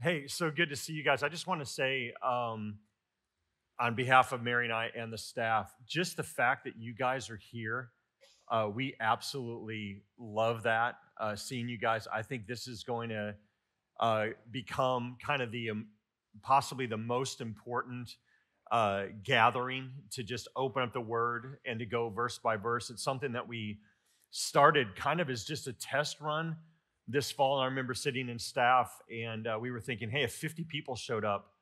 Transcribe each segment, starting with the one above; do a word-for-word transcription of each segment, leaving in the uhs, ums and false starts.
Hey, so good to see you guys. I just want to say um, on behalf of Mary and I and the staff, just the fact that you guys are here, uh, we absolutely love that, uh, seeing you guys. I think this is going to uh, become kind of the um, possibly the most important uh, gathering to just open up the Word and to go verse by verse. It's something that we started kind of as just a test run this fall, and I remember sitting in staff, and uh, we were thinking, hey, if fifty people showed up,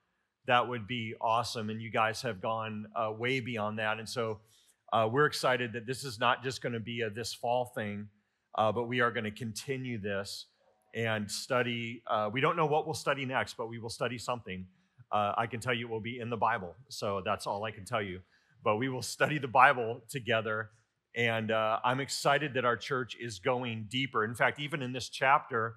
that would be awesome, and you guys have gone uh, way beyond that, and so uh, we're excited that this is not just going to be a this fall thing, uh, but we are going to continue this and study. Uh, we don't know what we'll study next, but we will study something. Uh, I can tell you it will be in the Bible, so that's all I can tell you, but we will study the Bible together. And uh, I'm excited that our church is going deeper. In fact, even in this chapter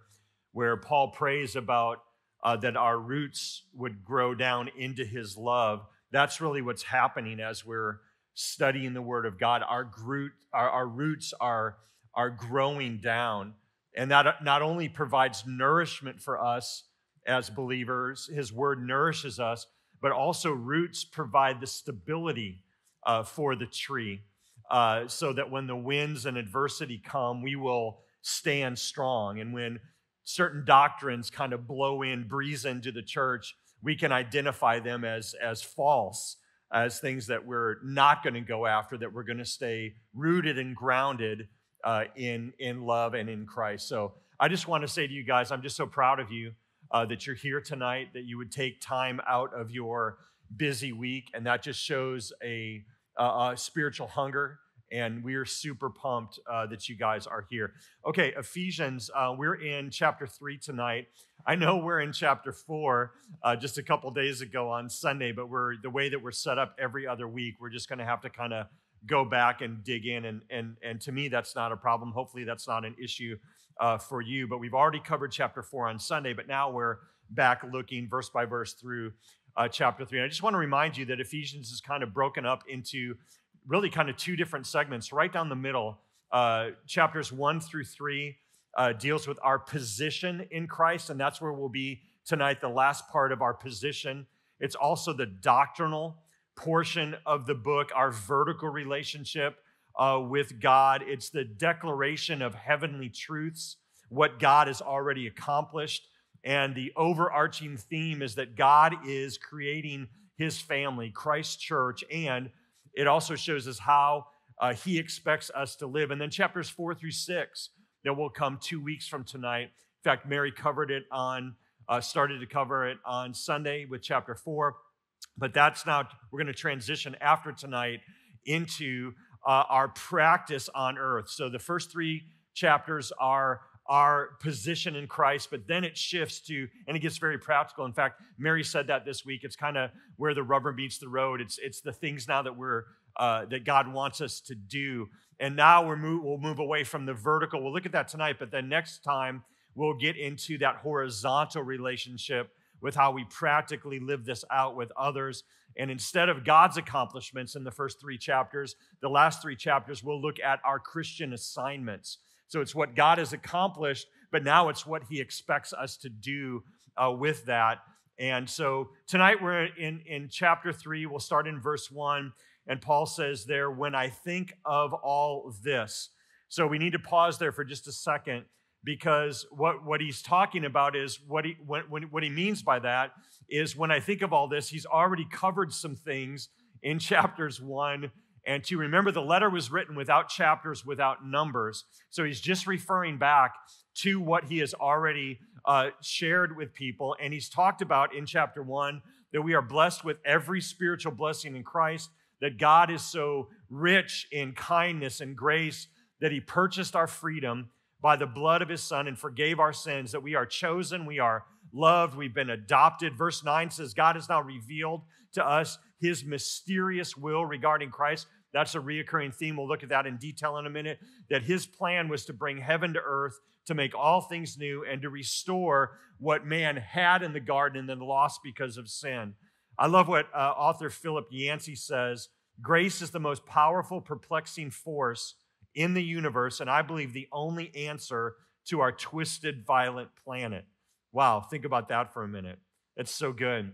where Paul prays about uh, that our roots would grow down into his love, that's really what's happening as we're studying the Word of God. Our, root, our, our roots are, are growing down. And that not only provides nourishment for us as believers, his Word nourishes us, but also roots provide the stability uh, for the tree. Uh, so that when the winds and adversity come, we will stand strong. And when certain doctrines kind of blow in, breeze into the church, we can identify them as, as false, as things that we're not going to go after, that we're going to stay rooted and grounded uh, in, in love and in Christ. So I just want to say to you guys, I'm just so proud of you uh, that you're here tonight, that you would take time out of your busy week. And that just shows a Uh, uh, spiritual hunger, and we're super pumped uh, that you guys are here. Okay, Ephesians, uh, we're in chapter three tonight. I know we're in chapter four uh, just a couple days ago on Sunday, but we're the way that we're set up every other week, we're just going to have to kind of go back and dig in, and and and to me, that's not a problem. Hopefully, that's not an issue uh, for you, but we've already covered chapter four on Sunday, but now we're back looking verse by verse through Uh, chapter three. And I just want to remind you that Ephesians is kind of broken up into really kind of two different segments. Right down the middle, uh, chapters one through three uh, deals with our position in Christ, and that's where we'll be tonight, the last part of our position. It's also the doctrinal portion of the book, our vertical relationship uh, with God. It's the declaration of heavenly truths, what God has already accomplished. And the overarching theme is that God is creating his family, Christ's church, and it also shows us how uh, he expects us to live. And then chapters four through six, that will come two weeks from tonight. In fact, Mary covered it on, uh, started to cover it on Sunday with chapter four, but that's now, we're going to transition after tonight into uh, our practice on earth. So the first three chapters are our position in Christ, but then it shifts to, and it gets very practical. In fact, Mary said that this week. It's kind of where the rubber meets the road. It's it's the things now that we're uh, that God wants us to do, and now we're move, we'll move away from the vertical. We'll look at that tonight, but then next time we'll get into that horizontal relationship with how we practically live this out with others. And instead of God's accomplishments in the first three chapters, the last three chapters we'll look at our Christian assignments. So it's what God has accomplished, but now it's what he expects us to do uh, with that. And so tonight we're in, in chapter three. We'll start in verse one. And Paul says there, when I think of all this. So we need to pause there for just a second, because what, what he's talking about is what he, when, when, what he means by that is when I think of all this, he's already covered some things in chapters one. And to remember, the letter was written without chapters, without numbers. So he's just referring back to what he has already uh, shared with people. And he's talked about in chapter one that we are blessed with every spiritual blessing in Christ, that God is so rich in kindness and grace that he purchased our freedom by the blood of his son and forgave our sins, that we are chosen, we are loved, we've been adopted. Verse nine says, God has now revealed to us his mysterious will regarding Christ. That's a reoccurring theme. We'll look at that in detail in a minute, that his plan was to bring heaven to earth, to make all things new, and to restore what man had in the garden and then lost because of sin. I love what uh, author Philip Yancey says, grace is the most powerful, perplexing force in the universe, and I believe the only answer to our twisted, violent planet. Wow, think about that for a minute. That's so good.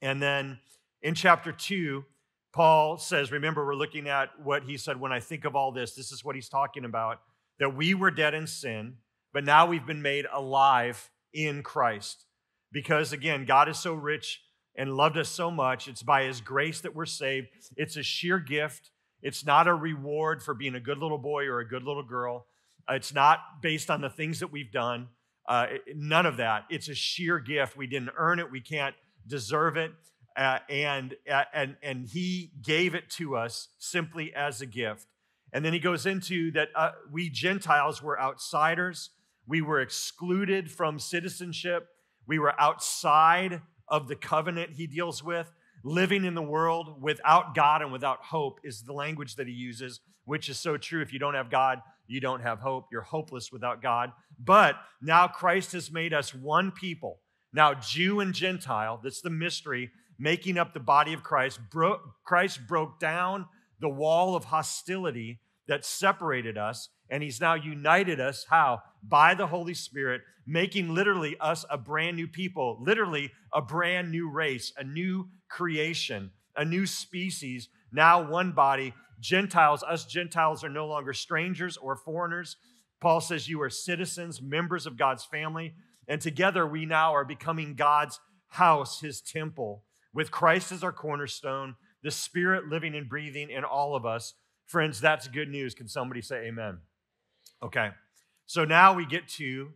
And then in chapter two, Paul says, remember, we're looking at what he said, when I think of all this, this is what he's talking about, that we were dead in sin, but now we've been made alive in Christ. Because again, God is so rich and loved us so much. It's by his grace that we're saved. It's a sheer gift. It's not a reward for being a good little boy or a good little girl. It's not based on the things that we've done. Uh, none of that. It's a sheer gift. We didn't earn it. We can't deserve it. Uh, and, and, and he gave it to us simply as a gift. And then he goes into that uh, we Gentiles were outsiders. We were excluded from citizenship. We were outside of the covenant he deals with. Living in the world without God and without hope is the language that he uses, which is so true. If you don't have God, you don't have hope. You're hopeless without God. But now Christ has made us one people. Now, Jew and Gentile, that's the mystery, making up the body of Christ. Bro- Christ broke down the wall of hostility that separated us, and he's now united us, how? By the Holy Spirit, making literally us a brand new people, literally a brand new race, a new creation, a new species, now one body. Gentiles, us Gentiles are no longer strangers or foreigners. Paul says you are citizens, members of God's family, and together we now are becoming God's house, his temple, with Christ as our cornerstone, the Spirit living and breathing in all of us. Friends, that's good news. Can somebody say amen? Okay, so now we get to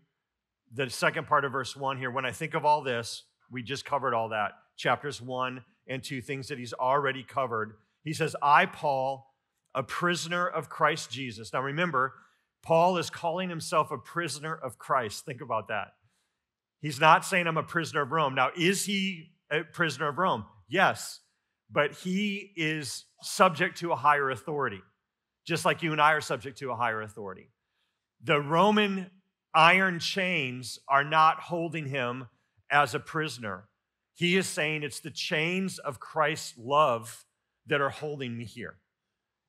the second part of verse one here. When I think of all this, we just covered all that. Chapters one and two, things that he's already covered. He says, I, Paul, a prisoner of Christ Jesus. Now remember, Paul is calling himself a prisoner of Christ. Think about that. He's not saying I'm a prisoner of Rome. Now, is he a prisoner of Rome? Yes, but he is subject to a higher authority, just like you and I are subject to a higher authority. The Roman iron chains are not holding him as a prisoner. He is saying it's the chains of Christ's love that are holding me here.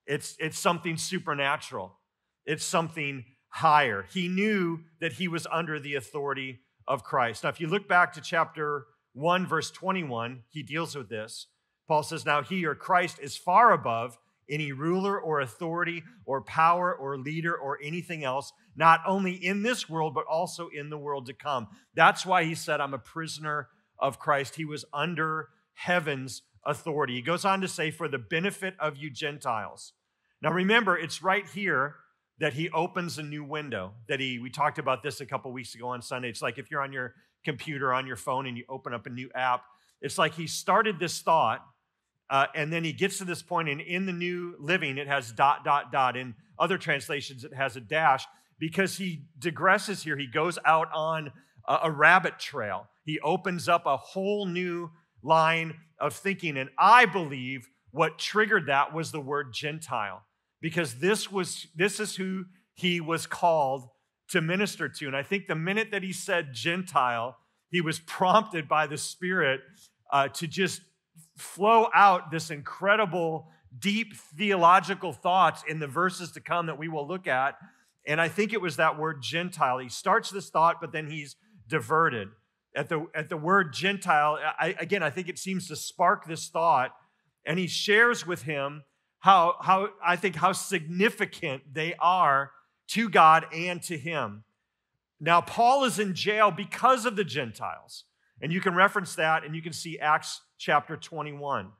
It's, it's something supernatural. It's something higher. He knew that he was under the authority of Christ. Now, if you look back to chapter one, verse twenty-one, he deals with this. Paul says, now he, or Christ, is far above any ruler or authority or power or leader or anything else, not only in this world, but also in the world to come. That's why he said, I'm a prisoner of Christ. He was under heaven's authority. He goes on to say, for the benefit of you Gentiles. Now remember, it's right here that he opens a new window that he, we talked about this a couple weeks ago on Sunday. It's like if you're on your computer, on your phone, and you open up a new app, it's like he started this thought, Uh, and then he gets to this point, and in the New Living, it has dot, dot, dot. In other translations, it has a dash because he digresses here. He goes out on a, a rabbit trail. He opens up a whole new line of thinking. And I believe what triggered that was the word Gentile, because this was this is who he was called to minister to. And I think the minute that he said Gentile, he was prompted by the Spirit uh, to just flow out this incredible, deep theological thoughts in the verses to come that we will look at. And I think it was that word Gentile. He starts this thought, but then he's diverted. At the, at the word Gentile, I, again, I think it seems to spark this thought. And he shares with him how, how I think how significant they are to God and to him. Now, Paul is in jail because of the Gentiles. And you can reference that, and you can see Acts chapter twenty-one.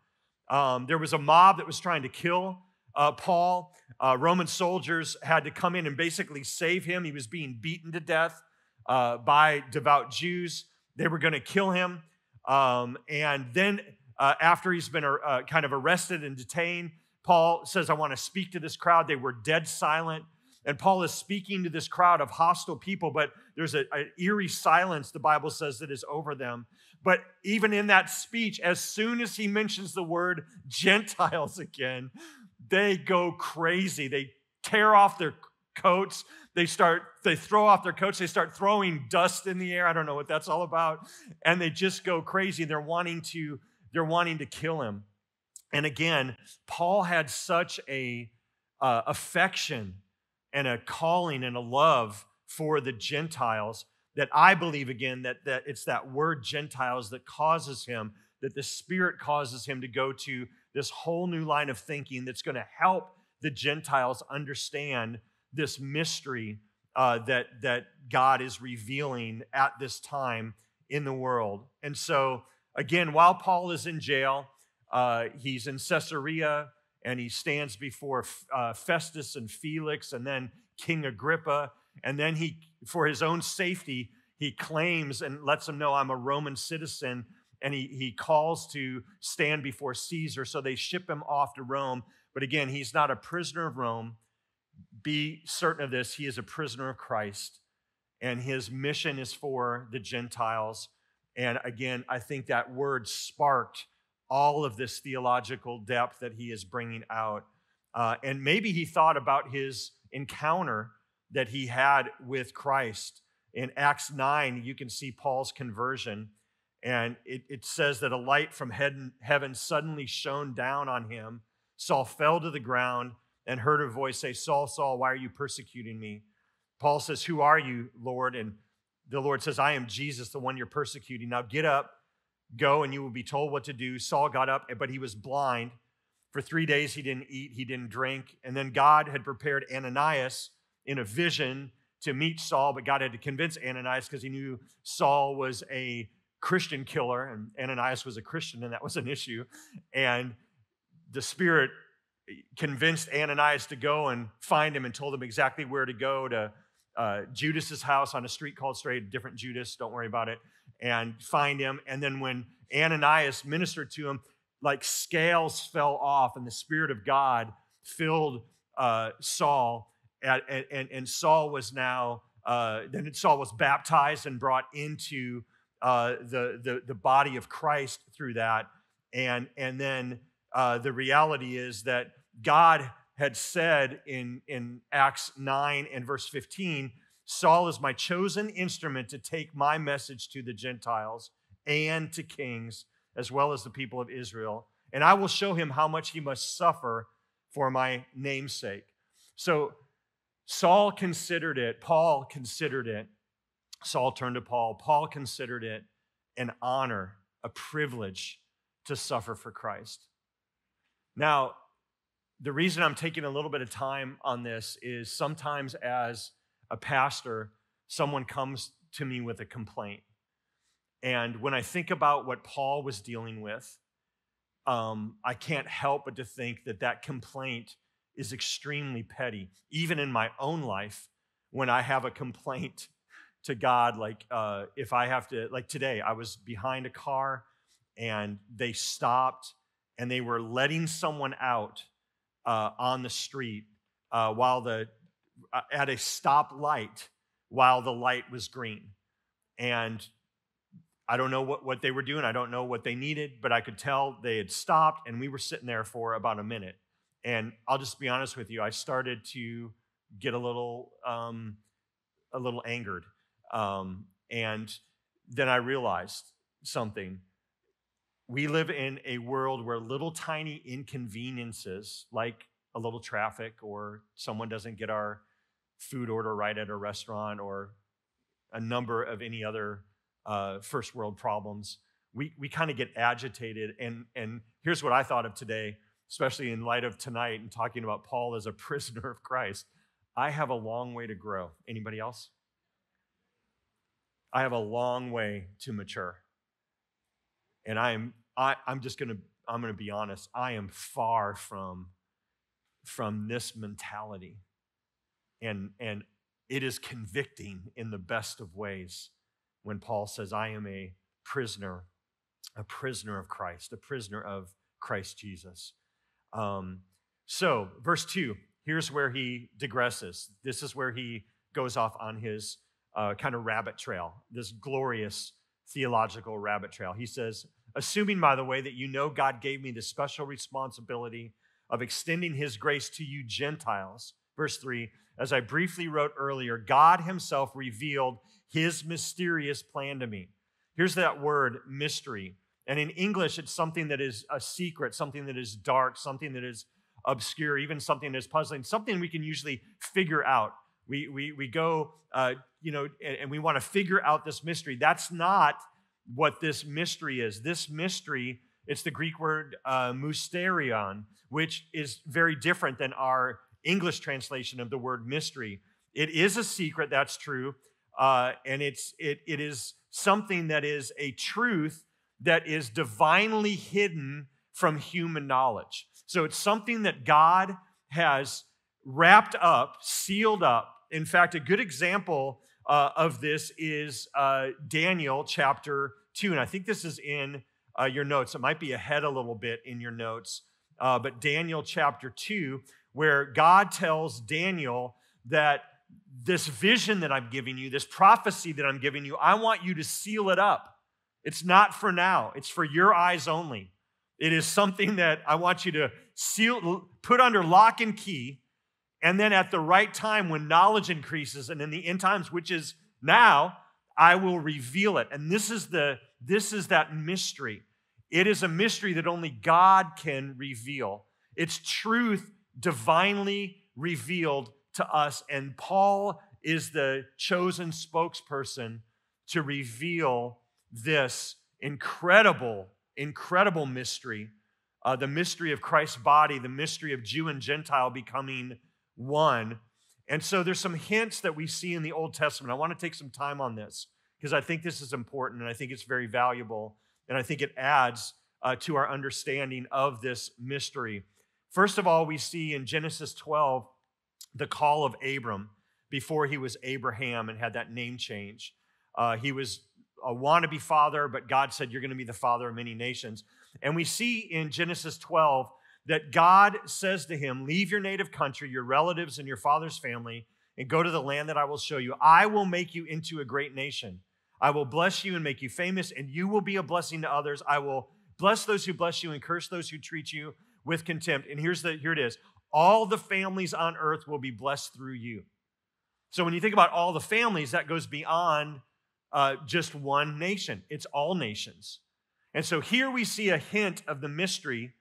Um, there was a mob that was trying to kill uh, Paul. Uh, Roman soldiers had to come in and basically save him. He was being beaten to death uh, by devout Jews. They were going to kill him. Um, and then uh, after he's been uh, kind of arrested and detained, Paul says, I want to speak to this crowd. They were dead silent. And Paul is speaking to this crowd of hostile people, but there's an eerie silence, the Bible says, that is over them. But even in that speech, as soon as he mentions the word Gentiles again, they go crazy. They tear off their coats. They start, they throw off their coats. They start throwing dust in the air. I don't know what that's all about. And they just go crazy. They're wanting to, they're wanting to kill him. And again, Paul had such a uh, affection and a calling and a love for the Gentiles that I believe, again, that, that it's that word Gentiles that causes him, that the Spirit causes him to go to this whole new line of thinking that's going to help the Gentiles understand this mystery uh, that, that God is revealing at this time in the world. And so, again, while Paul is in jail, uh, he's in Caesarea, and he stands before uh, Festus and Felix, and then King Agrippa, and then he, for his own safety, he claims and lets them know, I'm a Roman citizen, and he, he calls to stand before Caesar, so they ship him off to Rome. But again, he's not a prisoner of Rome. Be certain of this, he is a prisoner of Christ, and his mission is for the Gentiles. And again, I think that word sparked all of this theological depth that he is bringing out. Uh, and maybe he thought about his encounter that he had with Christ. In Acts nine, you can see Paul's conversion. And it, it says that a light from heaven suddenly shone down on him. Saul fell to the ground and heard a voice say, Saul, Saul, why are you persecuting me? Paul says, who are you, Lord? And the Lord says, I am Jesus, the one you're persecuting. Now get up, go, and you will be told what to do. Saul got up, but he was blind. For three days, he didn't eat, he didn't drink. And then God had prepared Ananias in a vision to meet Saul, but God had to convince Ananias because he knew Saul was a Christian killer, and Ananias was a Christian, and that was an issue. And the Spirit convinced Ananias to go and find him and told him exactly where to go, to uh, Judas's house on a street called Straight, different Judas, don't worry about it, and find him. And then when Ananias ministered to him, like scales fell off, and the Spirit of God filled uh, Saul. At, and, and Saul was now, uh, then Saul was baptized and brought into uh, the, the, the body of Christ through that. And, and then uh, the reality is that God had said in, in Acts nine and verse fifteen, Saul is my chosen instrument to take my message to the Gentiles and to kings, as well as the people of Israel. And I will show him how much he must suffer for my name's sake. So Saul considered it, Paul considered it, Saul turned to Paul, Paul considered it an honor, a privilege to suffer for Christ. Now, the reason I'm taking a little bit of time on this is sometimes as a pastor, someone comes to me with a complaint. And when I think about what Paul was dealing with, um, I can't help but to think that that complaint is extremely petty. Even in my own life, when I have a complaint to God, like uh, if I have to, like today, I was behind a car and they stopped and they were letting someone out uh, on the street uh, while the uh, at a stoplight while the light was green. And I don't know what, what they were doing. I don't know what they needed, but I could tell they had stopped and we were sitting there for about a minute. And I'll just be honest with you, I started to get a little um, a little angered. Um, and then I realized something. We live in a world where little tiny inconveniences, like a little traffic or someone doesn't get our food order right at a restaurant or a number of any other uh, first world problems, we we kind of get agitated. And, and here's what I thought of today, especially in light of tonight and talking about Paul as a prisoner of Christ. I have a long way to grow. Anybody else? I have a long way to mature. And I'm I, I'm just gonna I'm gonna be honest. I am far from from this mentality. And and it is convicting in the best of ways when Paul says, I am a prisoner, a prisoner of Christ, a prisoner of Christ Jesus. Um, so verse two, here's where he digresses. This is where he goes off on his uh, kind of rabbit trail, this glorious theological rabbit trail. He says, assuming, by the way, that you know God gave me the special responsibility of extending his grace to you Gentiles. Verse three, as I briefly wrote earlier, God himself revealed his mysterious plan to me. Here's that word, mystery. And in English, it's something that is a secret, something that is dark, something that is obscure, even something that is puzzling, something we can usually figure out. We we we go, uh, you know, and, and we want to figure out this mystery. That's not what this mystery is. This mystery, it's the Greek word uh, mysterion, which is very different than our English translation of the word mystery. It is a secret, that's true, uh, and it's it it is something that is a truth that is divinely hidden from human knowledge. So it's something that God has wrapped up, sealed up. In fact, a good example uh, of this is uh, Daniel chapter two, and I think this is in uh, your notes. It might be ahead a little bit in your notes, uh, but Daniel chapter two, where God tells Daniel that this vision that I'm giving you, this prophecy that I'm giving you, I want you to seal it up. It's not for now. It's for your eyes only. It is something that I want you to seal, put under lock and key, and then at the right time when knowledge increases and in the end times, which is now, I will reveal it. And this is the this is that mystery. It is a mystery that only God can reveal. It's truth divinely revealed to us, and Paul is the chosen spokesperson to reveal this incredible, incredible mystery, uh, the mystery of Christ's body, the mystery of Jew and Gentile becoming one. And so there's some hints that we see in the Old Testament. I want to take some time on this because I think this is important, and I think it's very valuable, and I think it adds uh, to our understanding of this mystery. First of all, we see in Genesis twelve, the call of Abram before he was Abraham and had that name change. Uh, he was a wannabe father, but God said, you're going to be the father of many nations. And we see in Genesis twelve that God says to him, leave your native country, your relatives and your father's family, and go to the land that I will show you. I will make you into a great nation. I will bless you and make you famous, and you will be a blessing to others. I will bless those who bless you and curse those who treat you with contempt. And here's the, here it is. All the families on earth will be blessed through you. So when you think about all the families, that goes beyond uh, just one nation. It's all nations. And so here we see a hint of the mystery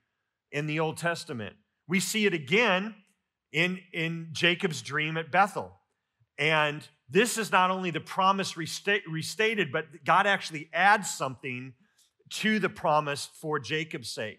in the Old Testament. We see it again in, in Jacob's dream at Bethel. And this is not only the promise resta- restated, but God actually adds something to the promise for Jacob's sake.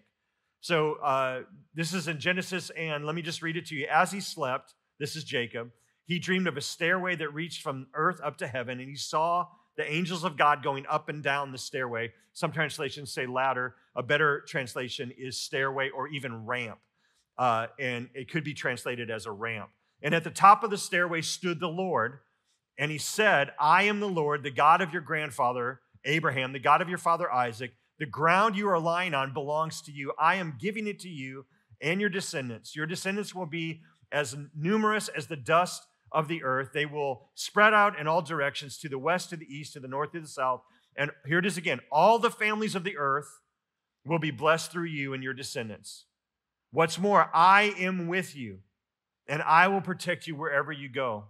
So uh, this is in Genesis, and let me just read it to you. As he slept, this is Jacob, he dreamed of a stairway that reached from earth up to heaven, and he saw the angels of God going up and down the stairway. Some translations say ladder. A better translation is stairway or even ramp, uh, and it could be translated as a ramp. And at the top of the stairway stood the Lord, and he said, I am the Lord, the God of your grandfather Abraham, the God of your father Isaac. The ground you are lying on belongs to you. I am giving it to you and your descendants. Your descendants will be as numerous as the dust of the earth. They will spread out in all directions, to the west, to the east, to the north, to the south. And here it is again. All the families of the earth will be blessed through you and your descendants. What's more, I am with you, and I will protect you wherever you go.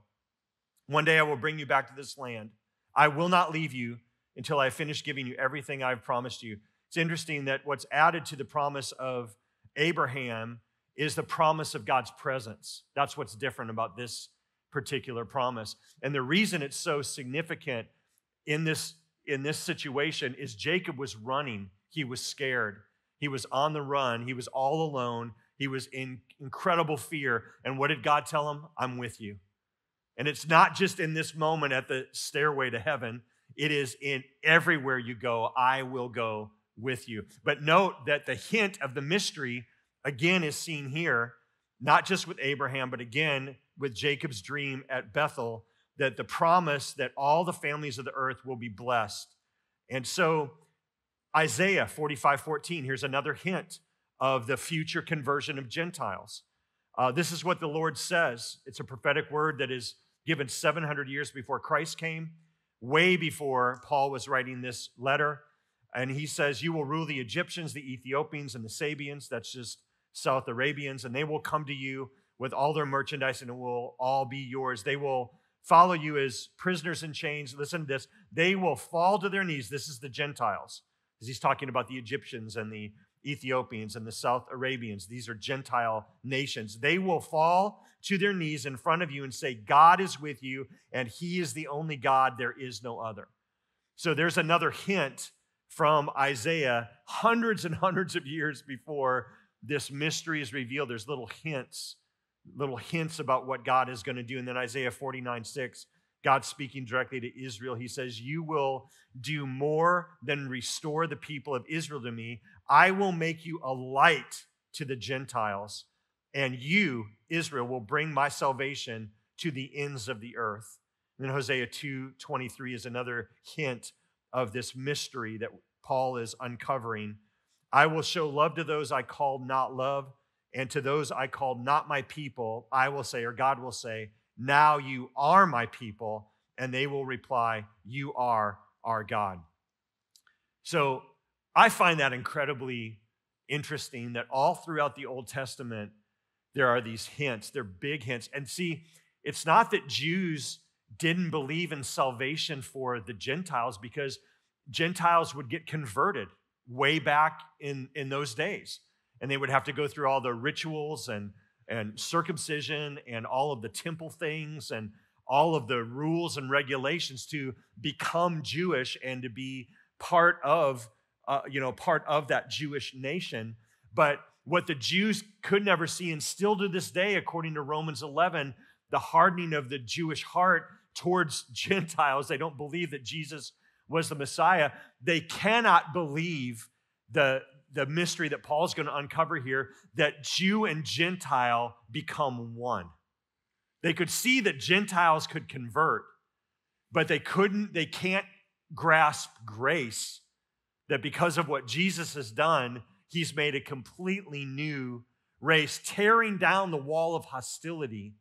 One day I will bring you back to this land. I will not leave you until I finish giving you everything I've promised you. It's interesting that what's added to the promise of Abraham is the promise of God's presence. That's what's different about this particular promise. And the reason it's so significant in this, in this situation is Jacob was running. He was scared. He was on the run. He was all alone. He was in incredible fear. And what did God tell him? I'm with you. And it's not just in this moment at the stairway to heaven. It is in everywhere you go, I will go with you. But note that the hint of the mystery, again, is seen here, not just with Abraham, but again, with Jacob's dream at Bethel, that the promise that all the families of the earth will be blessed. And so Isaiah forty-five fourteen, here's another hint of the future conversion of Gentiles. Uh, this is what the Lord says. It's a prophetic word that is given seven hundred years before Christ came, way before Paul was writing this letter. And he says, you will rule the Egyptians, the Ethiopians, and the Sabians, that's just South Arabians, and they will come to you with all their merchandise and it will all be yours. They will follow you as prisoners in chains. Listen to this. They will fall to their knees. This is the Gentiles, because he's talking about the Egyptians and the Ethiopians and the South Arabians. These are Gentile nations. They will fall to their knees in front of you and say, God is with you, and he is the only God. There is no other. So there's another hint from Isaiah hundreds and hundreds of years before this mystery is revealed. There's little hints, little hints about what God is going to do. And then Isaiah forty-nine six, God speaking directly to Israel. He says, you will do more than restore the people of Israel to me. I will make you a light to the Gentiles, and you, Israel, will bring my salvation to the ends of the earth. And then Hosea two twenty-three is another hint of this mystery that Paul is uncovering. I will show love to those I called not love, and to those I called not my people, I will say, or God will say, now you are my people, and they will reply, you are our God. So I find that incredibly interesting that all throughout the Old Testament, there are these hints. They're big hints. And see, it's not that Jews didn't believe in salvation for the Gentiles, because Gentiles would get converted way back in, in those days. And they would have to go through all the rituals and, and circumcision and all of the temple things and all of the rules and regulations to become Jewish and to be part of, uh, you know, part of that Jewish nation. But what the Jews could never see, and still to this day, according to Romans eleven, the hardening of the Jewish heart towards Gentiles, they don't believe that Jesus was the Messiah. They cannot believe the, the mystery that Paul's going to uncover here, that Jew and Gentile become one. They could see that Gentiles could convert, but they couldn't, they can't grasp grace, that because of what Jesus has done, he's made a completely new race, tearing down the wall of hostility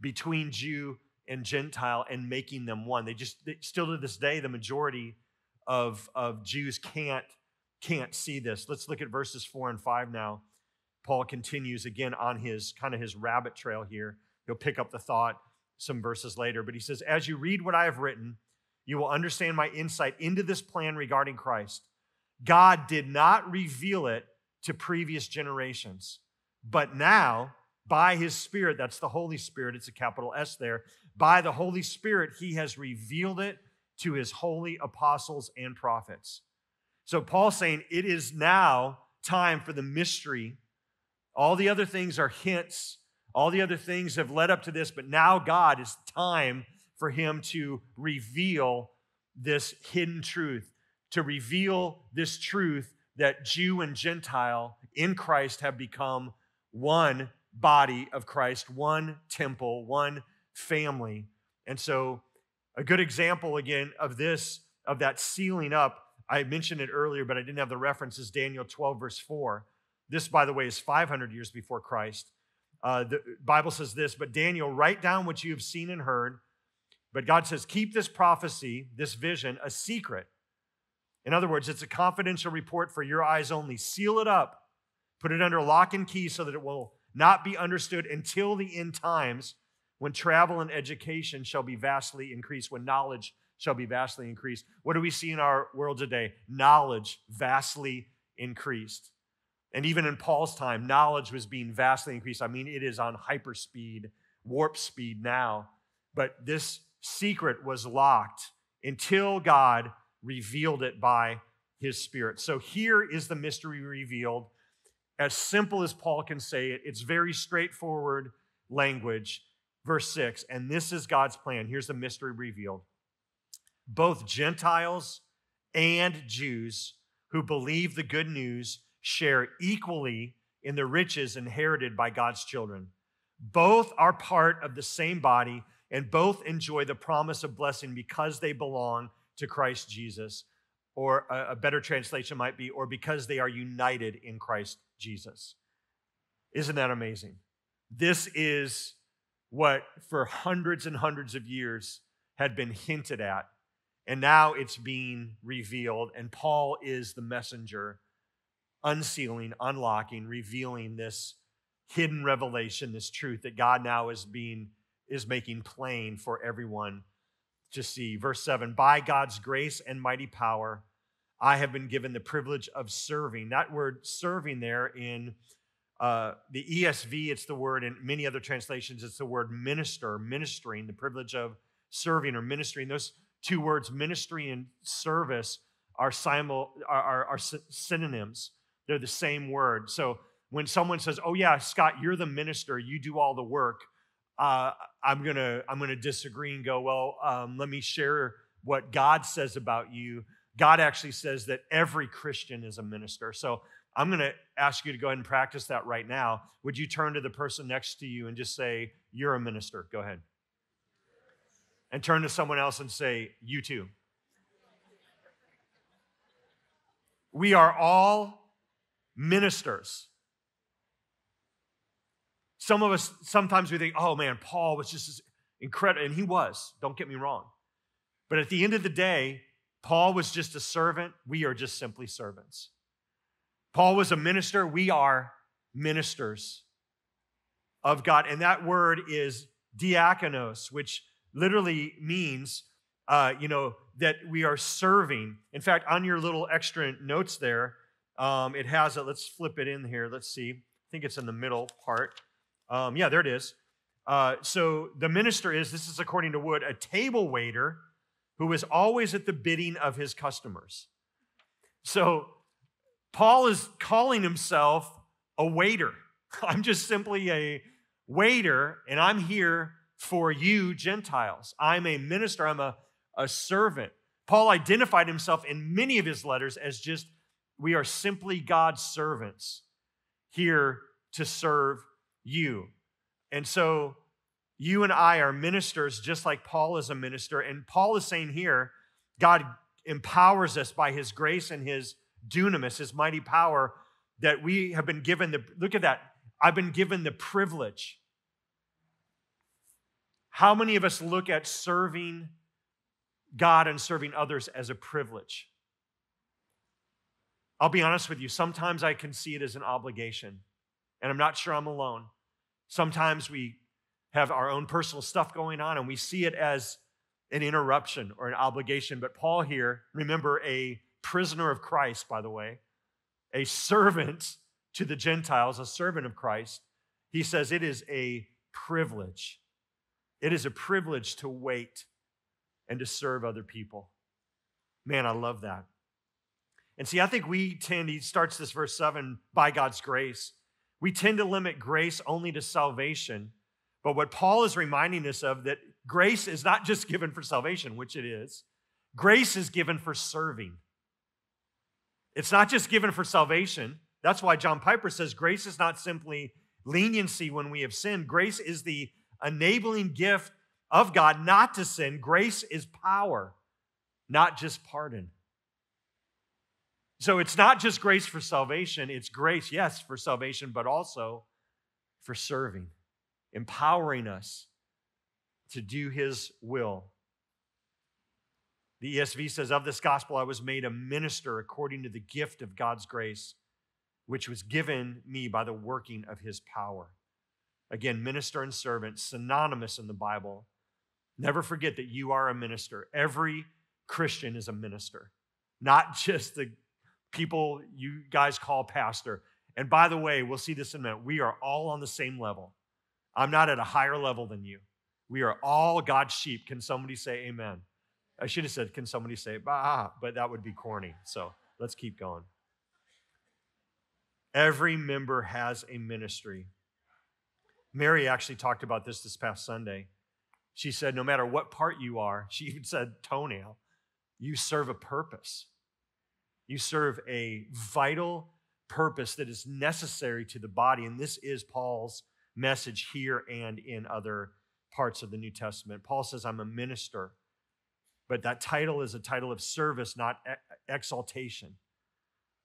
between Jew and Gentile and making them one. They just, they, still to this day, the majority of, of Jews can't, can't see this. Let's look at verses four and five now. Paul continues again on his, kind of his rabbit trail here. He'll pick up the thought some verses later, but he says, as you read what I have written, you will understand my insight into this plan regarding Christ. God did not reveal it to previous generations, but now, by his Spirit, that's the Holy Spirit, it's a capital S there, by the Holy Spirit, he has revealed it to his holy apostles and prophets. So Paul's saying it is now time for the mystery. All the other things are hints. All the other things have led up to this, but now God is time for him to reveal this hidden truth, to reveal this truth that Jew and Gentile in Christ have become one body of Christ, one temple, one family. And so a good example again of this, of that sealing up, I mentioned it earlier, but I didn't have the reference, is Daniel twelve verse four. This, by the way, is five hundred years before Christ. Uh, the Bible says this, but Daniel, write down what you have seen and heard. But God says, keep this prophecy, this vision, a secret. In other words, it's a confidential report for your eyes only. Seal it up, put it under lock and key so that it will not be understood until the end times, when travel and education shall be vastly increased, when knowledge shall be vastly increased. What do we see in our world today? Knowledge vastly increased. And even in Paul's time, knowledge was being vastly increased. I mean, it is on hyperspeed, warp speed now. But this secret was locked until God revealed it by his Spirit. So here is the mystery revealed. As simple as Paul can say it, it's very straightforward language. Verse six, and this is God's plan. Here's the mystery revealed. Both Gentiles and Jews who believe the good news share equally in the riches inherited by God's children. Both are part of the same body, and both enjoy the promise of blessing because they belong to Christ Jesus. Or a better translation might be, or because they are united in Christ Jesus. Isn't that amazing? This is what for hundreds and hundreds of years had been hinted at, and now it's being revealed, and Paul is the messenger, unsealing, unlocking, revealing this hidden revelation, this truth that God now is being, is making plain for everyone to see. Verse seven, by God's grace and mighty power, I have been given the privilege of serving. That word serving there in uh, the E S V, it's the word, in many other translations, it's the word minister, ministering, the privilege of serving or ministering. Those two words, ministry and service, are, simul- are, are, are synonyms. They're the same word. So when someone says, oh yeah, Scott, you're the minister, you do all the work, uh, I'm gonna I'm gonna disagree and go, well, um, let me share what God says about you. God actually says that every Christian is a minister. So I'm gonna ask you to go ahead and practice that right now. Would you turn to the person next to you and just say, you're a minister, go ahead. And turn to someone else and say, you too. We are all ministers. Some of us, sometimes we think, oh man, Paul was just incredible, and he was, don't get me wrong. But at the end of the day, Paul was just a servant. We are just simply servants. Paul was a minister. We are ministers of God. And that word is diakonos, which literally means, uh, you know, that we are serving. In fact, on your little extra notes there, um, it has it. Let's flip it in here. Let's see. I think it's in the middle part. Um, yeah, there it is. Uh, so the minister is, this is according to Wood, a table waiter who is always at the bidding of his customers. So Paul is calling himself a waiter. I'm just simply a waiter, and I'm here for you Gentiles. I'm a minister, I'm a, a servant. Paul identified himself in many of his letters as just, we are simply God's servants here to serve you. And so you and I are ministers, just like Paul is a minister. And Paul is saying here, God empowers us by his grace and his dunamis, his mighty power, that we have been given the, look at that, I've been given the privilege. How many of us look at serving God and serving others as a privilege? I'll be honest with you, sometimes I can see it as an obligation, and I'm not sure I'm alone. Sometimes we have our own personal stuff going on, and we see it as an interruption or an obligation. But Paul here, remember, a prisoner of Christ, by the way, a servant to the Gentiles, a servant of Christ, he says it is a privilege. It is a privilege to wait and to serve other people. Man, I love that. And see, I think we tend, he starts this verse seven, by God's grace. We tend to limit grace only to salvation. But what Paul is reminding us of, that grace is not just given for salvation, which it is. Grace is given for serving. It's not just given for salvation. That's why John Piper says grace is not simply leniency when we have sinned. Grace is the enabling gift of God not to sin. Grace is power, not just pardon. So it's not just grace for salvation. It's grace, yes, for salvation, but also for serving, empowering us to do his will. The E S V says, of this gospel, I was made a minister according to the gift of God's grace, which was given me by the working of his power. Again, minister and servant, synonymous in the Bible. Never forget that you are a minister. Every Christian is a minister, not just the people you guys call pastor. And by the way, we'll see this in a minute. We are all on the same level. I'm not at a higher level than you. We are all God's sheep. Can somebody say amen? I should have said, can somebody say, bah, but that would be corny. So let's keep going. Every member has a ministry. Mary actually talked about this this past Sunday. She said, no matter what part you are, she even said toenail, you serve a purpose. You serve a vital purpose that is necessary to the body. And this is Paul's message here and in other parts of the New Testament. Paul says, I'm a minister, but that title is a title of service, not exaltation.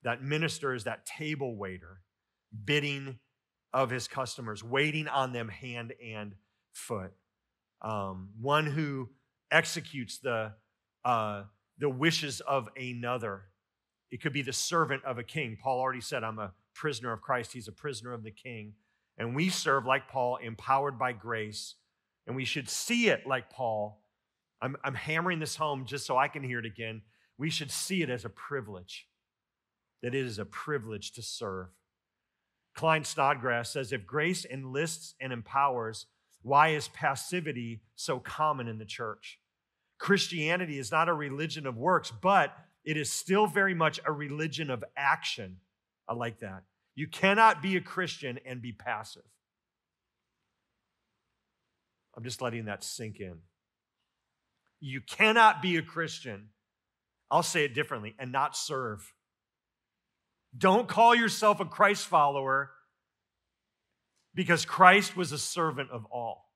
That minister is that table waiter, bidding of his customers, waiting on them hand and foot. Um, one who executes the, uh, the wishes of another. It could be the servant of a king. Paul already said, I'm a prisoner of Christ. He's a prisoner of the king. And we serve like Paul, empowered by grace. And we should see it like Paul. I'm, I'm hammering this home just so I can hear it again. We should see it as a privilege, that it is a privilege to serve. Kline Snodgrass says, if grace enlists and empowers, why is passivity so common in the church? Christianity is not a religion of works, but it is still very much a religion of action. I like that. You cannot be a Christian and be passive. I'm just letting that sink in. You cannot be a Christian, I'll say it differently, and not serve. Don't call yourself a Christ follower, because Christ was a servant of all.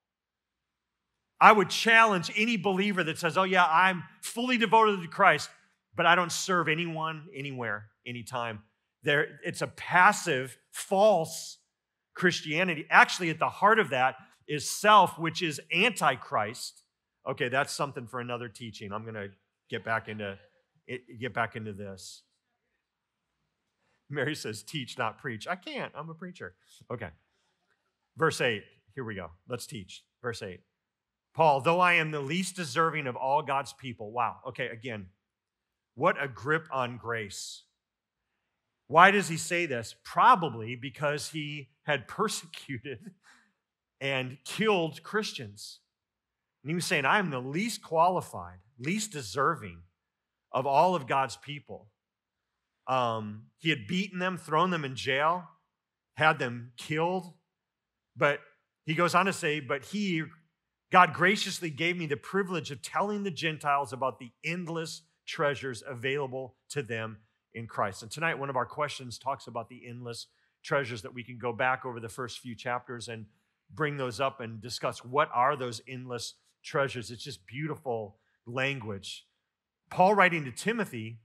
I would challenge any believer that says, oh yeah, I'm fully devoted to Christ, but I don't serve anyone, anywhere, anytime. There, it's a passive, false Christianity. Actually, at the heart of that is self, which is anti-Christ. Okay, that's something for another teaching. I'm going to get back into get back into this. Mary says, teach, not preach. I can't. I'm a preacher. Okay. Verse eight. Here we go. Let's teach. Verse eight. Paul, though I am the least deserving of all God's people. Wow. Okay, again, what a grip on grace. Why does he say this? Probably because he had persecuted and killed Christians. And he was saying, I am the least qualified, least deserving of all of God's people. Um, he had beaten them, thrown them in jail, had them killed. But he goes on to say, but he, God graciously gave me the privilege of telling the Gentiles about the endless treasures available to them in Christ. And tonight, one of our questions talks about the endless treasures, that we can go back over the first few chapters and bring those up and discuss what are those endless treasures. It's just beautiful language. Paul, writing to Timothy,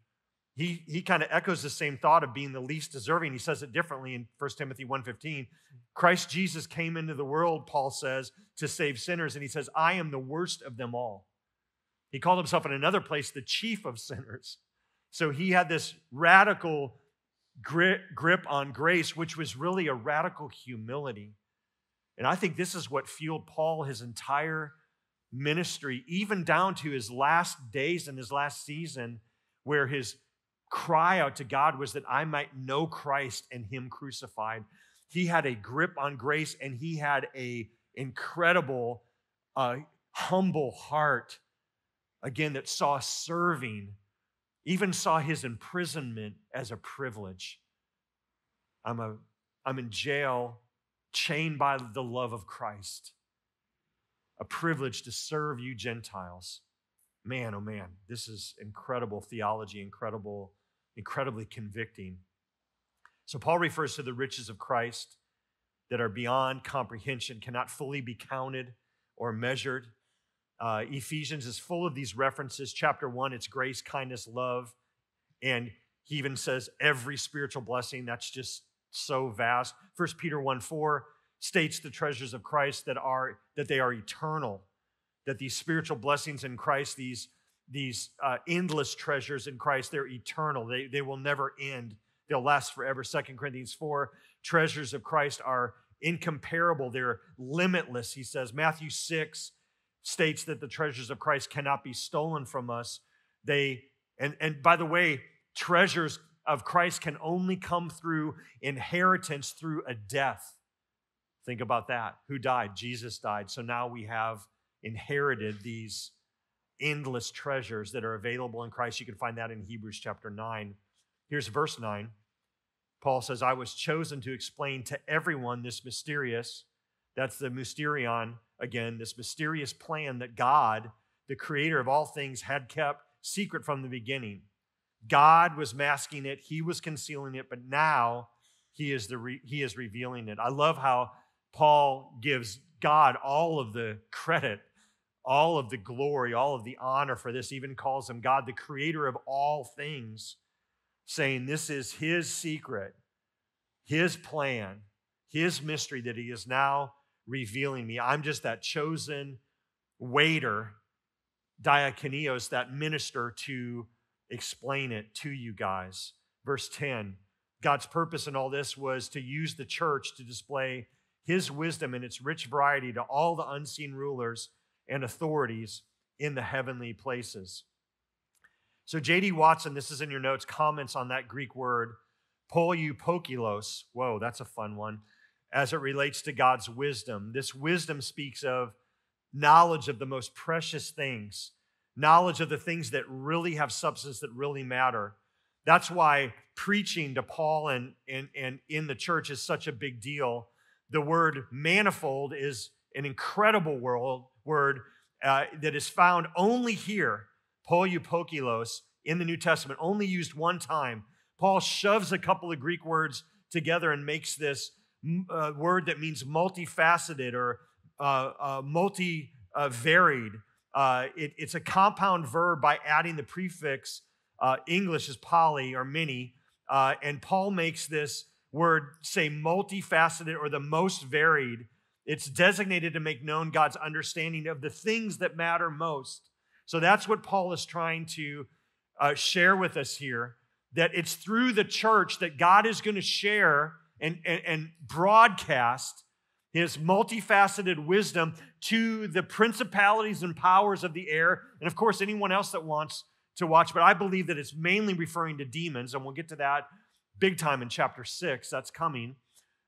He, he kind of echoes the same thought of being the least deserving. He says it differently in First Timothy one fifteen. Christ Jesus came into the world, Paul says, to save sinners. And he says, I am the worst of them all. He called himself in another place the chief of sinners. So he had this radical grip, grip on grace, which was really a radical humility. And I think this is what fueled Paul his entire ministry, even down to his last days and his last season, where his cry out to God was that I might know Christ and him crucified. He had a grip on grace, and he had a incredible, uh, humble heart, again, that saw serving, even saw his imprisonment as a privilege. I'm, a, I'm in jail, chained by the love of Christ, a privilege to serve you Gentiles. Man, oh man, this is incredible theology, incredible incredibly convicting. So Paul refers to the riches of Christ that are beyond comprehension, cannot fully be counted or measured. Uh, Ephesians is full of these references. Chapter one, it's grace, kindness, love. And he even says every spiritual blessing. That's just so vast. First Peter one four states the treasures of Christ that are that they are eternal, that these spiritual blessings in Christ, these These uh, endless treasures in Christ, they're eternal. They, they will never end. They'll last forever. Second Corinthians four, treasures of Christ are incomparable. They're limitless, he says. Matthew six states that the treasures of Christ cannot be stolen from us. They and, and by the way, treasures of Christ can only come through inheritance through a death. Think about that. Who died? Jesus died. So now we have inherited these endless treasures that are available in Christ. You can find that in Hebrews chapter nine. Here's verse nine. Paul says, I was chosen to explain to everyone this mysterious, that's the mysterion, again, this mysterious plan that God, the creator of all things, had kept secret from the beginning. God was masking it. He was concealing it, but now he is, the re- he is revealing it. I love how Paul gives God all of the credit, all of the glory, all of the honor for this, even calls him God, the creator of all things, saying this is his secret, his plan, his mystery that he is now revealing me. I'm just that chosen waiter, diakonios, that minister to explain it to you guys. Verse ten, God's purpose in all this was to use the church to display his wisdom and its rich variety to all the unseen rulers and authorities in the heavenly places. So J D Watson, this is in your notes, comments on that Greek word, poiupokilos. Whoa, that's a fun one. As it relates to God's wisdom. This wisdom speaks of knowledge of the most precious things, knowledge of the things that really have substance, that really matter. That's why preaching to Paul and, and, and in the church is such a big deal. The word manifold is an incredible world, word uh, that is found only here, poiupokilos, in the New Testament, only used one time. Paul shoves a couple of Greek words together and makes this uh, word that means multifaceted or uh, uh, multi-varied. Uh, uh, it, it's a compound verb by adding the prefix. Uh, English is poly or many, uh, and Paul makes this word, say, multifaceted or the most varied. It's designated to make known God's understanding of the things that matter most. So that's what Paul is trying to uh, share with us here, that it's through the church that God is going to share and, and, and broadcast his multifaceted wisdom to the principalities and powers of the air, and of course, anyone else that wants to watch, but I believe that it's mainly referring to demons, and we'll get to that big time in chapter six, that's coming.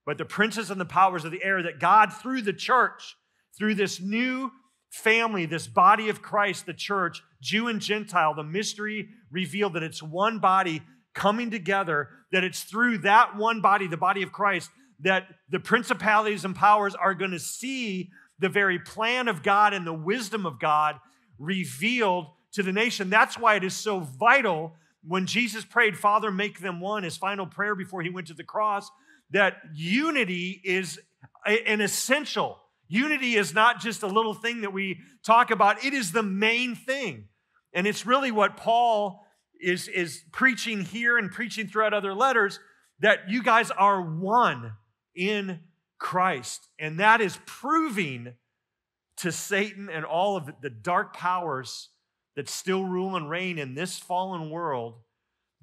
But the princes and the powers of the air, that God, through the church, through this new family, this body of Christ, the church, Jew and Gentile, the mystery revealed that it's one body coming together, that it's through that one body, the body of Christ, that the principalities and powers are going to see the very plan of God and the wisdom of God revealed to the nation. That's why it is so vital when Jesus prayed, Father, make them one, his final prayer before he went to the cross, that unity is an essential. Unity is not just a little thing that we talk about. It is the main thing. And it's really what Paul is, is preaching here and preaching throughout other letters, that you guys are one in Christ. And that is proving to Satan and all of the dark powers that still rule and reign in this fallen world.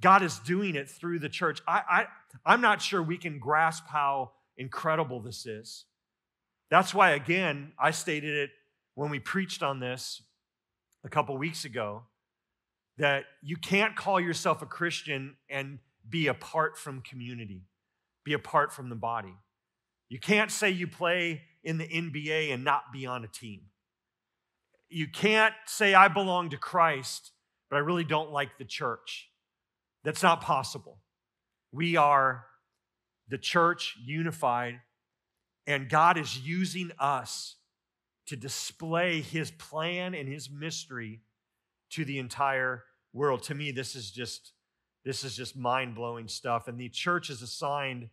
God is doing it through the church. I, I, I'm not sure we can grasp how incredible this is. That's why, again, I stated it when we preached on this a couple weeks ago, that you can't call yourself a Christian and be apart from community, be apart from the body. You can't say you play in the N B A and not be on a team. You can't say, I belong to Christ, but I really don't like the church. That's not possible. We are the church unified, and God is using us to display his plan and his mystery to the entire world. To me, this is just, this is just mind-blowing stuff. And the church is assigned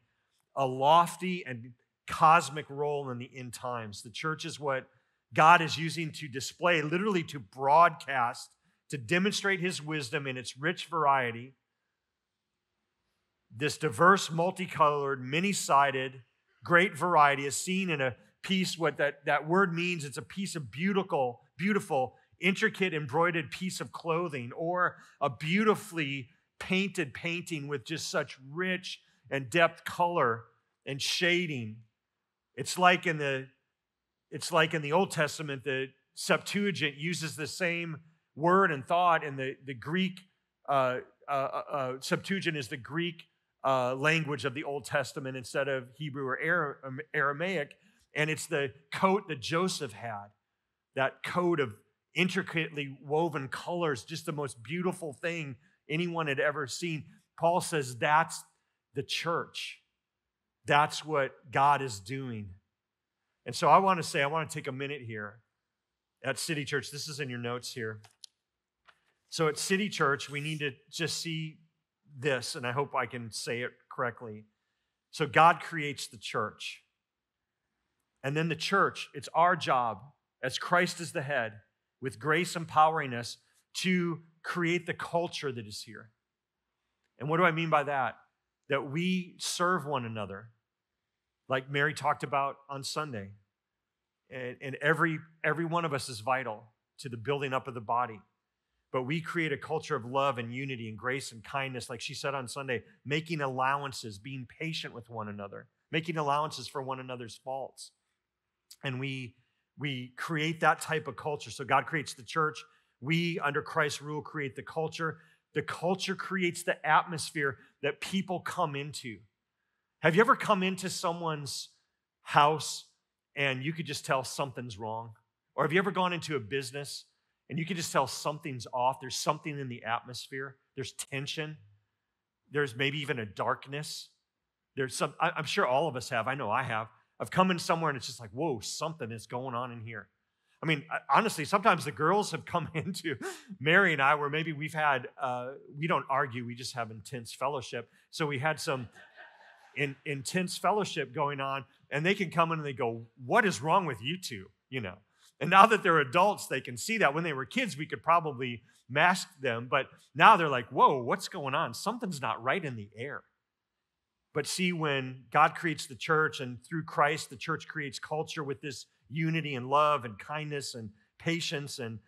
a lofty and cosmic role in the end times. The church is what God is using to display, literally to broadcast, to demonstrate his wisdom in its rich variety, this diverse, multicolored, many-sided, great variety is seen in a piece, what that, that word means, it's a piece of beautiful, beautiful, intricate, embroidered piece of clothing, or a beautifully painted painting with just such rich and depth color and shading. It's like in the It's like in the Old Testament, the Septuagint uses the same word and thought, and the, the Greek, uh, uh, uh, Septuagint is the Greek uh, language of the Old Testament instead of Hebrew or Aramaic, and it's the coat that Joseph had, that coat of intricately woven colors, just the most beautiful thing anyone had ever seen. Paul says that's the church. That's what God is doing. And so I want to say, I want to take a minute here at City Church. This is in your notes here. So at City Church, we need to just see this, and I hope I can say it correctly. So God creates the church. And then the church, it's our job, as Christ is the head, with grace empowering us to create the culture that is here. And what do I mean by that? That we serve one another, like Mary talked about on Sunday. And, and every, every one of us is vital to the building up of the body. But we create a culture of love and unity and grace and kindness, like she said on Sunday, making allowances, being patient with one another, making allowances for one another's faults. And we, we create that type of culture. So God creates the church. We, under Christ's rule, create the culture. The culture creates the atmosphere that people come into. Have you ever come into someone's house and you could just tell something's wrong? Or have you ever gone into a business and you could just tell something's off? There's something in the atmosphere. There's tension. There's maybe even a darkness. There's some, I'm sure all of us have. I know I have. I've come in somewhere and it's just like, whoa, something is going on in here. I mean, honestly, sometimes the girls have come into Mary and I where maybe we've had, uh, we don't argue, we just have intense fellowship. So we had some in, intense fellowship going on, and they can come in and they go, what is wrong with you two? You know, and now that they're adults, they can see that. When they were kids, we could probably mask them. But now they're like, whoa, what's going on? Something's not right in the air. But see, when God creates the church and through Christ, the church creates culture with this unity and love and kindness and patience and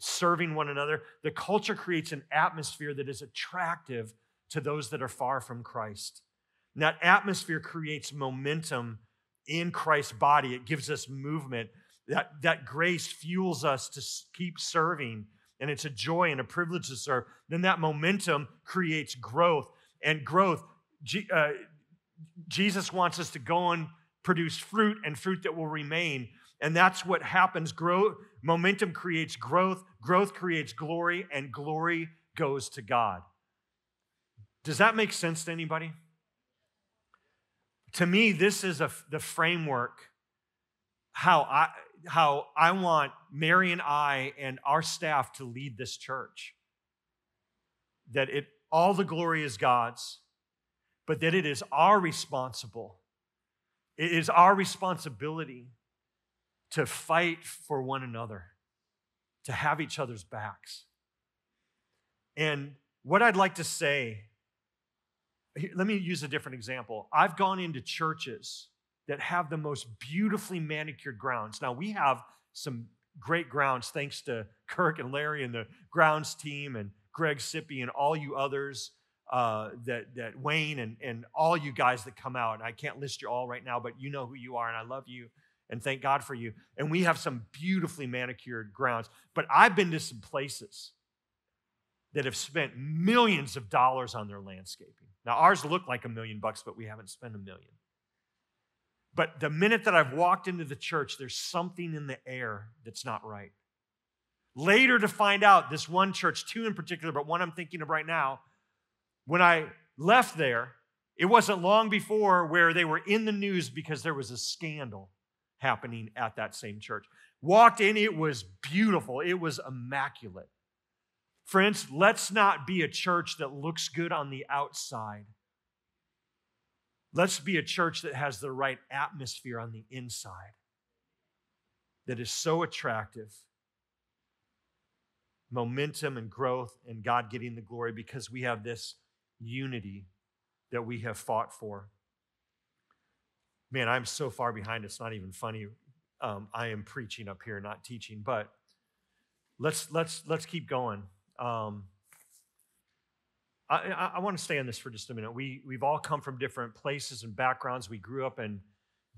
serving one another, the culture creates an atmosphere that is attractive to those that are far from Christ. And that atmosphere creates momentum in Christ's body. It gives us movement. That, that grace fuels us to keep serving, and it's a joy and a privilege to serve. Then that momentum creates growth, and growth G- uh, Jesus wants us to go and produce fruit and fruit that will remain. And that's what happens. Grow, momentum creates growth. Growth creates glory, and glory goes to God. Does that make sense to anybody? To me, this is a, the framework, how I, how I want Mary and I and our staff to lead this church. That it all the glory is God's, but that it is our responsible, it is our responsibility to fight for one another, to have each other's backs. And what I'd like to say, let me use a different example. I've gone into churches that have the most beautifully manicured grounds. Now, we have some great grounds, thanks to Kirk and Larry and the grounds team and Greg Sippy and all you others, Uh, that that Wayne and, and all you guys that come out, and I can't list you all right now, but you know who you are, and I love you, and thank God for you. And we have some beautifully manicured grounds. But I've been to some places that have spent millions of dollars on their landscaping. Now, ours look like a million bucks, but we haven't spent a million. But the minute that I've walked into the church, there's something in the air that's not right. Later to find out, this one church, two in particular, but one I'm thinking of right now, when I left there, it wasn't long before where they were in the news because there was a scandal happening at that same church. Walked in, it was beautiful. It was immaculate. Friends, let's not be a church that looks good on the outside. Let's be a church that has the right atmosphere on the inside that is so attractive. Momentum and growth and God getting the glory because we have this unity that we have fought for. Man, I'm so far behind, it's not even funny. Um, I am preaching up here, not teaching, but let's let's let's keep going. Um, I, I, I want to stay on this for just a minute. We, we've all come from different places and backgrounds. We grew up in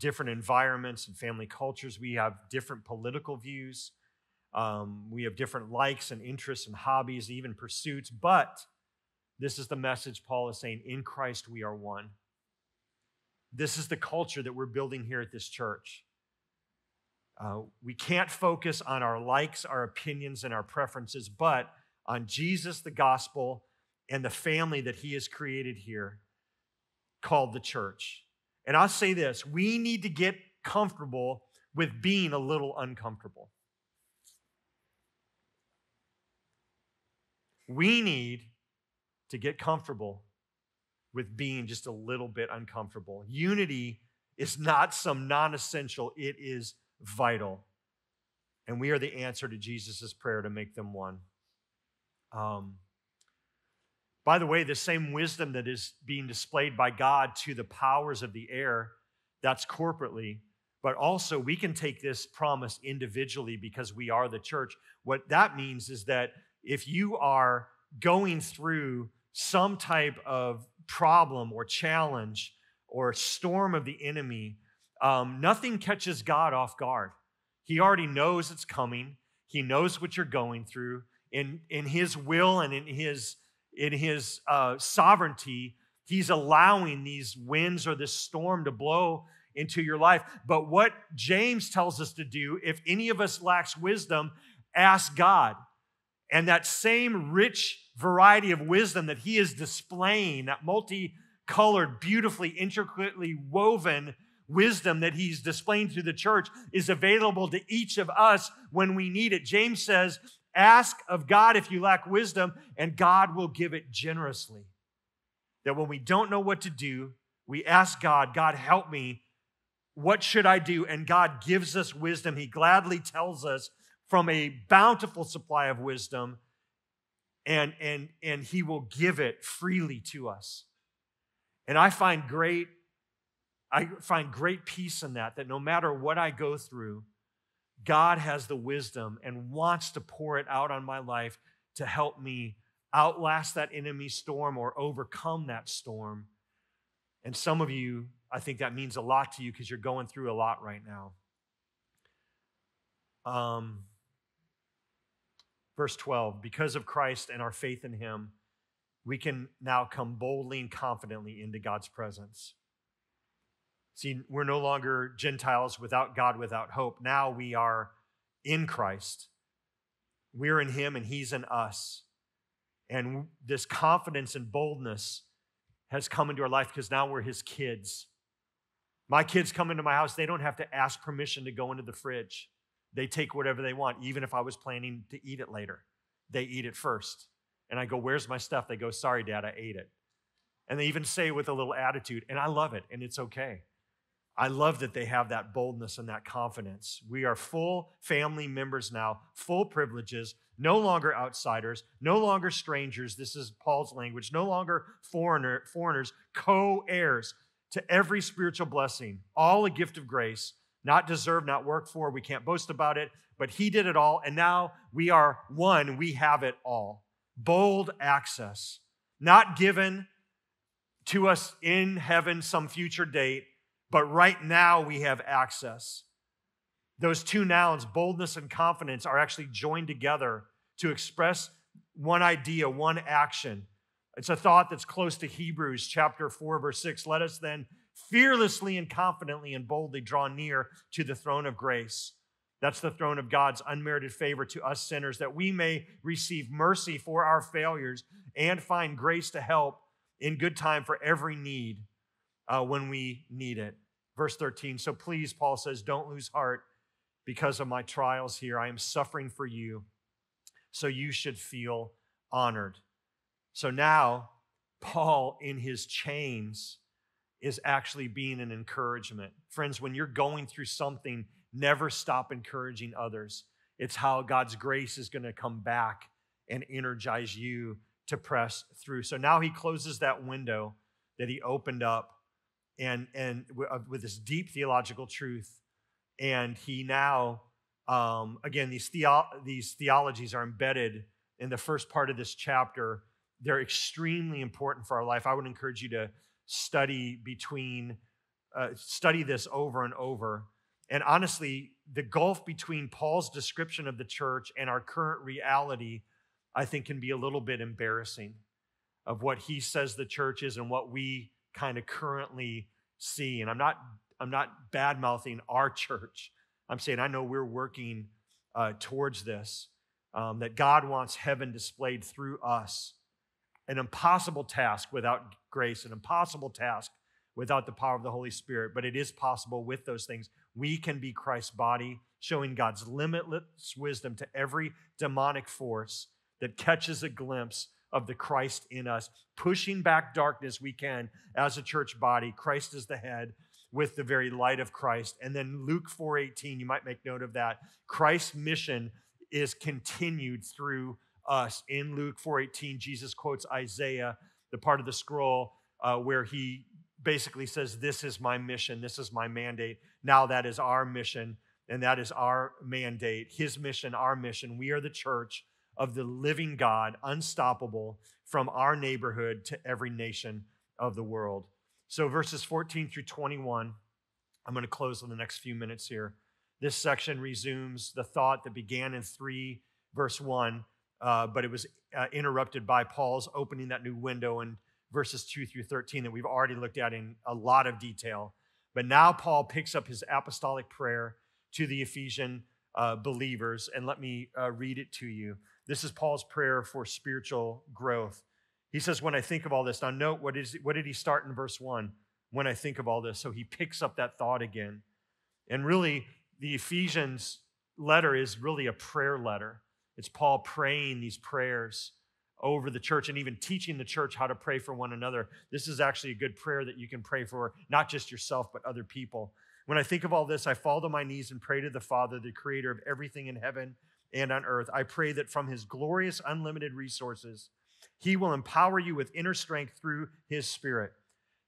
different environments and family cultures. We have different political views. Um, we have different likes and interests and hobbies, even pursuits, but this is the message Paul is saying, in Christ we are one. This is the culture that we're building here at this church. Uh, we can't focus on our likes, our opinions, and our preferences, but on Jesus, the gospel, and the family that he has created here called the church. And I'll say this, we need to get comfortable with being a little uncomfortable. We need to get comfortable with being just a little bit uncomfortable. Unity is not some non-essential, it is vital. And we are the answer to Jesus' prayer to make them one. Um, by the way, the same wisdom that is being displayed by God to the powers of the air, that's corporately, but also we can take this promise individually because we are the church. What that means is that if you are going through some type of problem or challenge or storm of the enemy, um, nothing catches God off guard. He already knows it's coming. He knows what you're going through. In, in his will and in his in his uh, sovereignty, he's allowing these winds or this storm to blow into your life. But what James tells us to do, if any of us lacks wisdom, ask God. And that same rich variety of wisdom that he is displaying, that multicolored, beautifully, intricately woven wisdom that he's displaying through the church is available to each of us when we need it. James says, ask of God if you lack wisdom, and God will give it generously. That when we don't know what to do, we ask God, God, help me. What should I do? And God gives us wisdom. He gladly tells us from a bountiful supply of wisdom, and, and, and he will give it freely to us. And I find great I find great peace in that, that no matter what I go through, God has the wisdom and wants to pour it out on my life to help me outlast that enemy storm or overcome that storm. And some of you, I think that means a lot to you because you're going through a lot right now. Um, verse twelve, because of Christ and our faith in him, we can now come boldly and confidently into God's presence. See, we're no longer Gentiles without God, without hope. Now we are in Christ. We're in him and he's in us. And this confidence and boldness has come into our life because now we're his kids. My kids come into my house. They don't have to ask permission to go into the fridge. They take whatever they want, even if I was planning to eat it later. They eat it first. And I go, where's my stuff? They go, sorry, Dad, I ate it. And they even say with a little attitude, and I love it, and it's okay. I love that they have that boldness and that confidence. We are full family members now, full privileges, no longer outsiders, no longer strangers. This is Paul's language, no longer foreigner, foreigners, co-heirs to every spiritual blessing, all a gift of grace, not deserved, not worked for. We can't boast about it, but he did it all. And now we are one, we have it all. Bold access, not given to us in heaven some future date, but right now we have access. Those two nouns, boldness and confidence, are actually joined together to express one idea, one action. It's a thought that's close to Hebrews chapter four, verse six. Let us then fearlessly and confidently and boldly draw near to the throne of grace. That's the throne of God's unmerited favor to us sinners, that we may receive mercy for our failures and find grace to help in good time for every need. Uh, when we need it. Verse thirteen, so please, Paul says, don't lose heart because of my trials here. I am suffering for you, so you should feel honored. So now, Paul in his chains is actually being an encouragement. Friends, when you're going through something, never stop encouraging others. It's how God's grace is going to come back and energize you to press through. So now he closes that window that he opened up And, and with this deep theological truth. And he now, um, again, these, theo- these theologies are embedded in the first part of this chapter. They're extremely important for our life. I would encourage you to study between, uh, study this over and over. And honestly, the gulf between Paul's description of the church and our current reality, I think, can be a little bit embarrassing of what he says the church is and what we kind of currently see. And I'm not I'm not bad-mouthing our church. I'm saying I know we're working uh, towards this, um, that God wants heaven displayed through us. An impossible task without grace, an impossible task without the power of the Holy Spirit, but it is possible with those things. We can be Christ's body, showing God's limitless wisdom to every demonic force that catches a glimpse of the Christ in us, pushing back darkness we can as a church body. Christ is the head with the very light of Christ. And then Luke four eighteen, you might make note of that. Christ's mission is continued through us. In Luke four eighteen, Jesus quotes Isaiah, the part of the scroll uh, where he basically says, this is my mission, this is my mandate. Now that is our mission, and that is our mandate. His mission, our mission. We are the church of the living God, unstoppable, from our neighborhood to every nation of the world. So verses fourteen through twenty-one, I'm going to close in the next few minutes here. This section resumes the thought that began in three, verse one, uh, but it was uh, interrupted by Paul's opening that new window in verses two through thirteen that we've already looked at in a lot of detail. But now Paul picks up his apostolic prayer to the Ephesian uh, believers, and let me uh, read it to you. This is Paul's prayer for spiritual growth. He says, when I think of all this, now note, what is what did he start in verse one? When I think of all this. So he picks up that thought again. And really, the Ephesians letter is really a prayer letter. It's Paul praying these prayers over the church and even teaching the church how to pray for one another. This is actually a good prayer that you can pray for not just yourself, but other people. When I think of all this, I fall to my knees and pray to the Father, the creator of everything in heaven and on earth. I pray that from his glorious, unlimited resources, he will empower you with inner strength through his Spirit.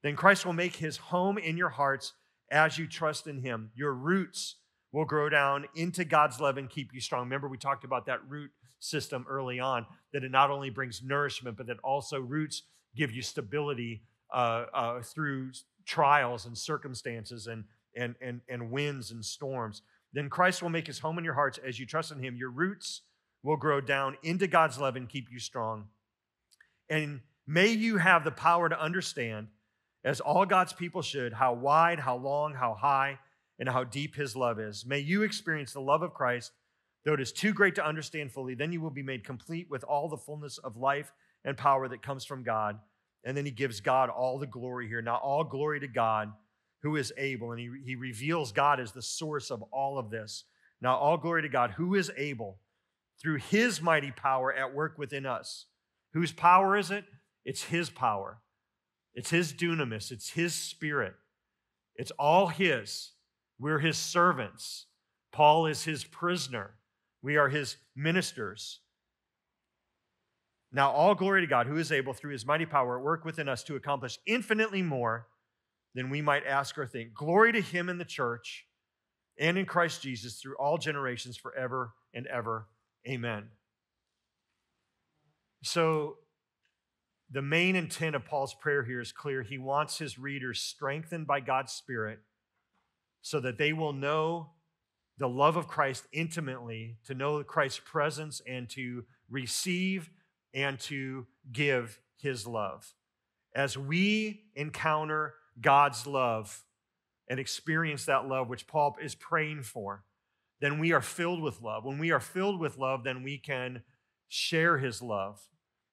Then Christ will make his home in your hearts as you trust in him. Your roots will grow down into God's love and keep you strong. Remember, we talked about that root system early on, that it not only brings nourishment, but that also roots give you stability uh, uh, through trials and circumstances and, and, and, and winds and storms. Then Christ will make his home in your hearts as you trust in him. Your roots will grow down into God's love and keep you strong. And may you have the power to understand, as all God's people should, how wide, how long, how high, and how deep his love is. May you experience the love of Christ, though it is too great to understand fully. Then you will be made complete with all the fullness of life and power that comes from God. And then he gives God all the glory here. Now all glory to God who is able. And he, he reveals God as the source of all of this. Now all glory to God who is able through his mighty power at work within us. Whose power is it? It's his power. It's his dunamis. It's his Spirit. It's all his. We're his servants. Paul is his prisoner. We are his ministers. Now all glory to God, who is able through his mighty power at work within us to accomplish infinitely more than we might ask or think. Glory to him in the church and in Christ Jesus through all generations forever and ever. Amen. So the main intent of Paul's prayer here is clear. He wants his readers strengthened by God's Spirit so that they will know the love of Christ intimately, to know Christ's presence and to receive and to give his love. As we encounter God's love and experience that love, which Paul is praying for, then we are filled with love. When we are filled with love, then we can share his love.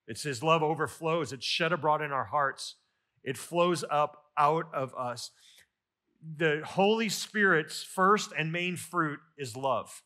It's his love overflows. It's shed abroad in our hearts. It flows up out of us. The Holy Spirit's first and main fruit is love.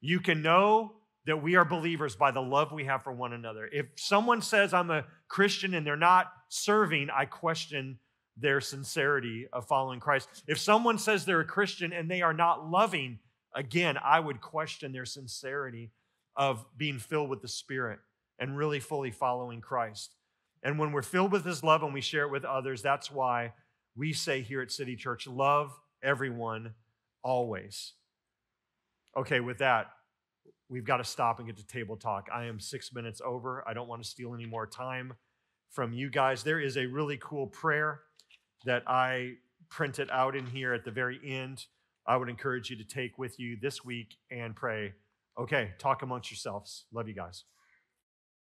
You can know that we are believers by the love we have for one another. If someone says, I'm a Christian, and they're not serving, I question their sincerity of following Christ. If someone says they're a Christian and they are not loving, again, I would question their sincerity of being filled with the Spirit and really fully following Christ. And when we're filled with his love and we share it with others, that's why we say here at City Church, love everyone always. Okay, with that, we've got to stop and get to table talk. I am six minutes over. I don't want to steal any more time from you guys. There is a really cool prayer that I printed out in here at the very end. I would encourage you to take with you this week and pray. Okay, talk amongst yourselves. Love you guys.